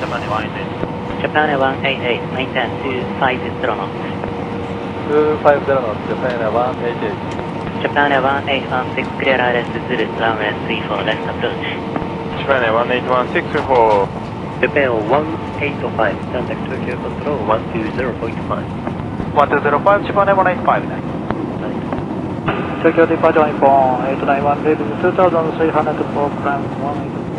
Japan 188. Japan 188, maintain 250 knots. 250 knots, Japan 188. Japan 1816, clear RS Zulu, runway 34, left approach. Japan 1816 for Japan 185, contact Tokyo control 120.5. 120.5, Japan 185. Tokyo departure line for 891, leaving 2,300 for climb 180.